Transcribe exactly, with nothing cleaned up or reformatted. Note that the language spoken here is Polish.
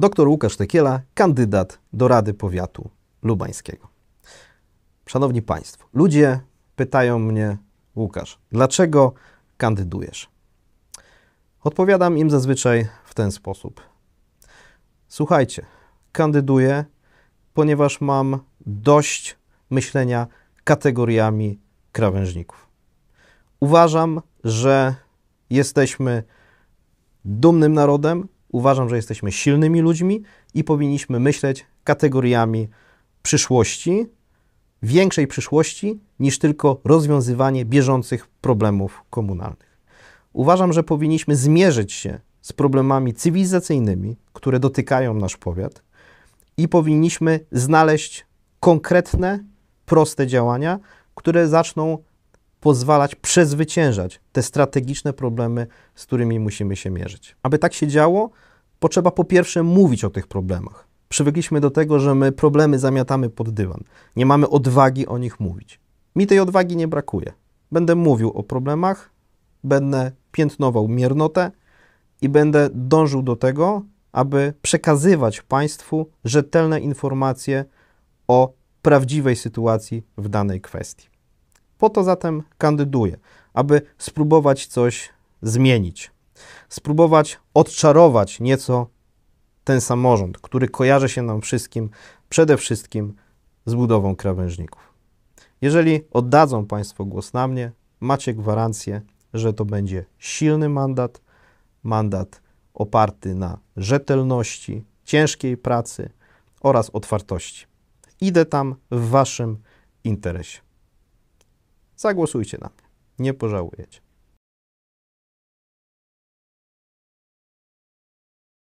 Doktor Łukasz Tekiela, kandydat do Rady Powiatu Lubańskiego. Szanowni Państwo, ludzie pytają mnie: Łukasz, dlaczego kandydujesz? Odpowiadam im zazwyczaj w ten sposób. Słuchajcie, kandyduję, ponieważ mam dość myślenia kategoriami krawężników. Uważam, że jesteśmy dumnym narodem, uważam, że jesteśmy silnymi ludźmi i powinniśmy myśleć kategoriami przyszłości, większej przyszłości niż tylko rozwiązywanie bieżących problemów komunalnych. Uważam, że powinniśmy zmierzyć się z problemami cywilizacyjnymi, które dotykają nasz powiat, i powinniśmy znaleźć konkretne, proste działania, które zaczną pozwalać przezwyciężać te strategiczne problemy, z którymi musimy się mierzyć. Aby tak się działo, potrzeba po pierwsze mówić o tych problemach. Przywykliśmy do tego, że my problemy zamiatamy pod dywan. Nie mamy odwagi o nich mówić. Mi tej odwagi nie brakuje. Będę mówił o problemach, będę piętnował miernotę i będę dążył do tego, aby przekazywać Państwu rzetelne informacje o prawdziwej sytuacji w danej kwestii. Po to zatem kandyduję, aby spróbować coś zmienić, spróbować odczarować nieco ten samorząd, który kojarzy się nam wszystkim przede wszystkim z budową krawężników. Jeżeli oddadzą Państwo głos na mnie, macie gwarancję, że to będzie silny mandat, mandat oparty na rzetelności, ciężkiej pracy oraz otwartości. Idę tam w Waszym interesie. Zagłosujcie na mnie. Nie pożałujecie.